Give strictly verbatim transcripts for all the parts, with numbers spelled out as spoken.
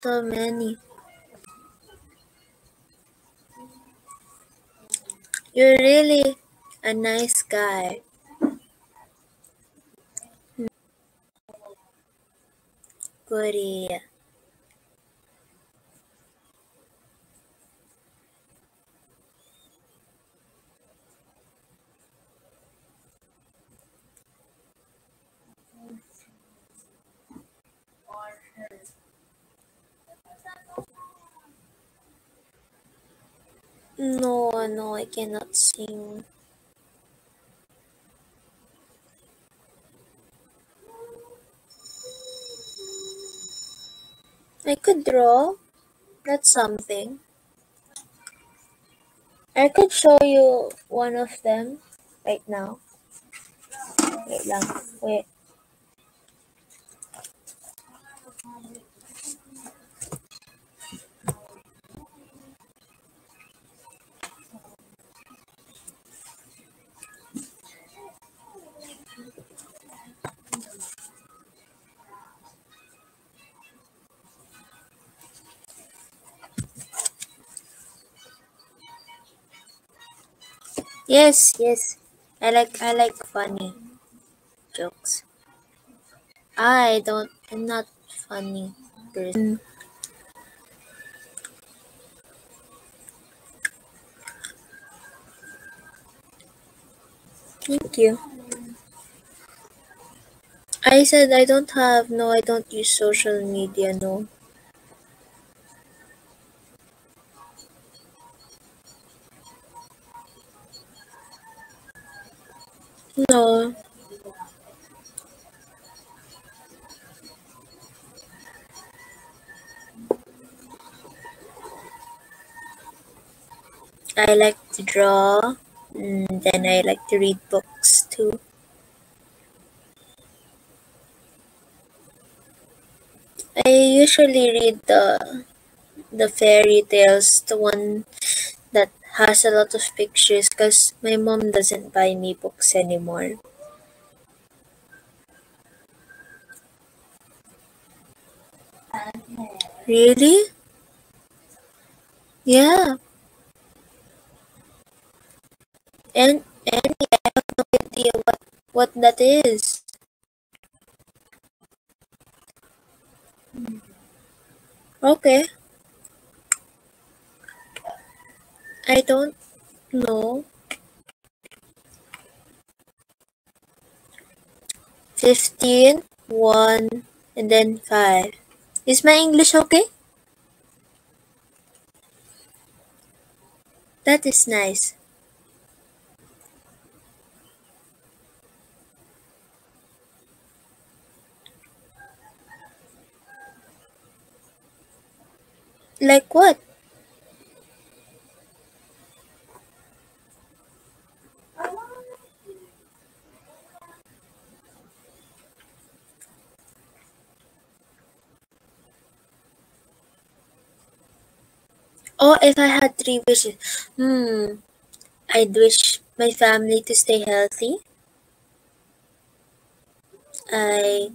the menu. You're really a nice guy. Korea. No, no, I cannot sing. I could draw. That's something. I could show you one of them right now. Wait lang. Wait. Yes, yes. I like I like funny jokes. I don't I'm not funny person. Thank you. I said I don't have no I don't use social media, no. No. I like to draw, and then I like to read books too. I usually read the the fairy tales, the one that has a lot of pictures, because my mom doesn't buy me books anymore. Really? Yeah. And and I have no idea what what that is. Okay. I don't know. Fifteen, one, and then five. Is my English okay? That is nice. Like what? Oh, if I had three wishes, hmm, I'd wish my family to stay healthy. I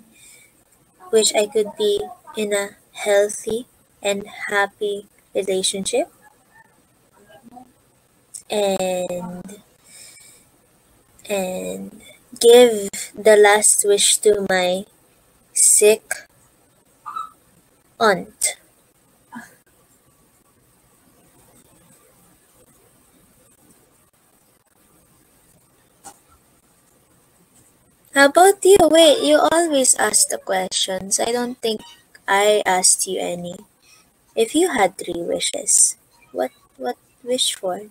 wish I could be in a healthy and happy relationship. And, and give the last wish to my sick aunt. How about you? Wait, you always ask the questions. I don't think I asked you any. If you had three wishes, what what wish for?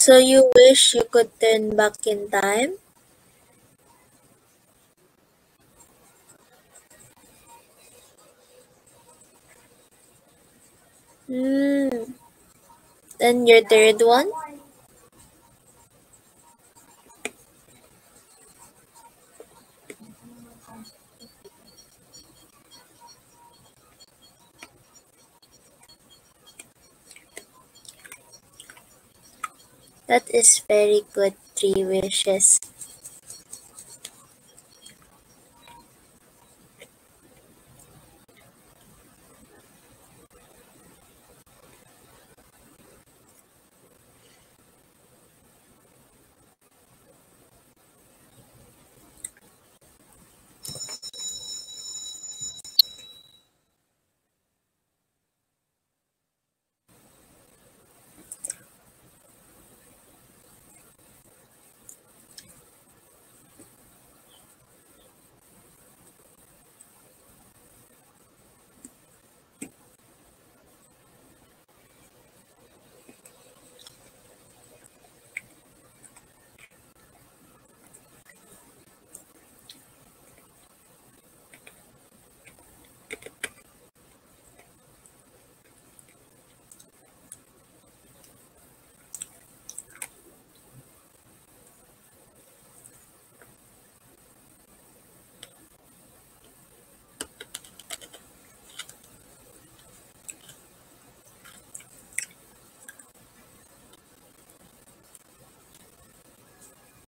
So you wish you could turn back in time? Hmm. And your third one? That is very good, three wishes.